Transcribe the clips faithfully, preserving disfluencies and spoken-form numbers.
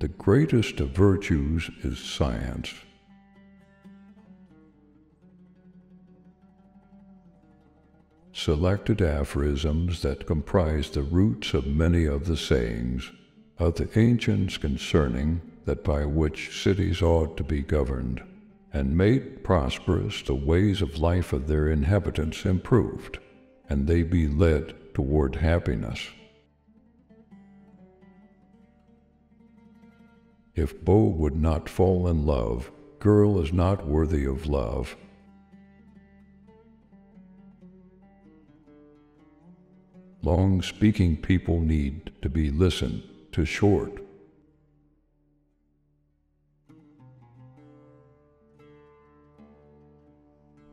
The greatest of virtues is science. Selected aphorisms that comprise the roots of many of the sayings of the ancients concerning that by which cities ought to be governed, and made prosperous the ways of life of their inhabitants improved, and they be led toward happiness. If beau would not fall in love, girl is not worthy of love. Long speaking people need to be listened to short.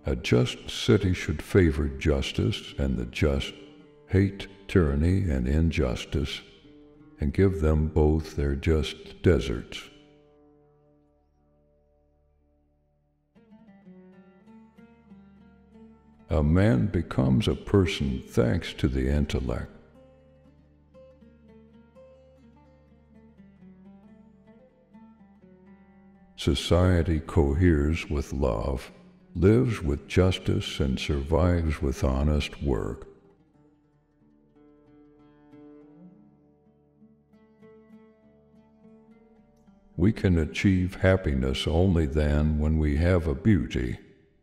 A just city should favor justice, and the just hate tyranny and injustice, and give them both their just deserts. A man becomes a person thanks to the intellect. Society coheres with love, lives with justice, and survives with honest work. We can achieve happiness only then when we have a beauty,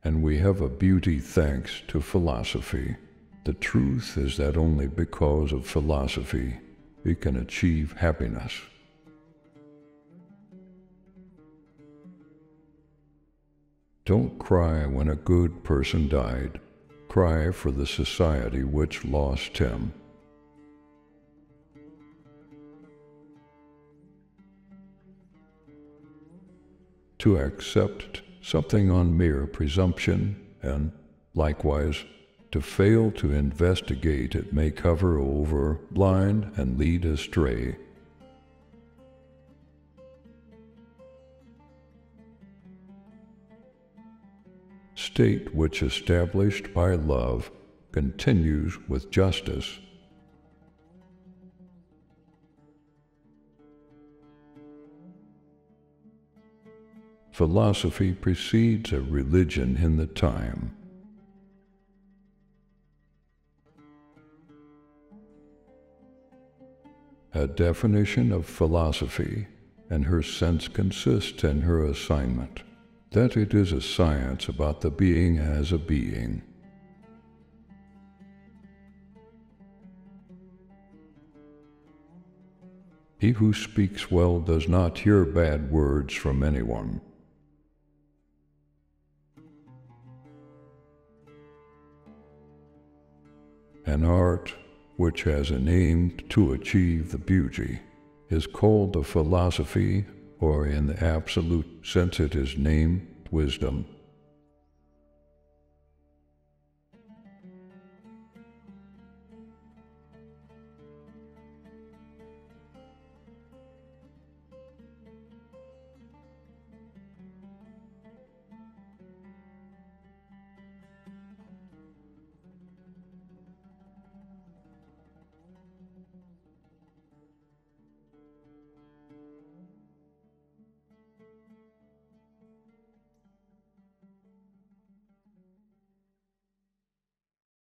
and we have a beauty thanks to philosophy. The truth is that only because of philosophy we can achieve happiness. Don't cry when a good person died. Cry for the society which lost him. To accept something on mere presumption, and likewise to fail to investigate it, may cover over, blind, and lead astray. State which established by love continues with justice. Philosophy precedes a religion in the time. A definition of philosophy and her sense consists in her assignment, that it is a science about the being as a being. He who speaks well does not hear bad words from anyone. An art which has an aim to achieve the beauty is called a philosophy, or in the absolute sense it is named wisdom.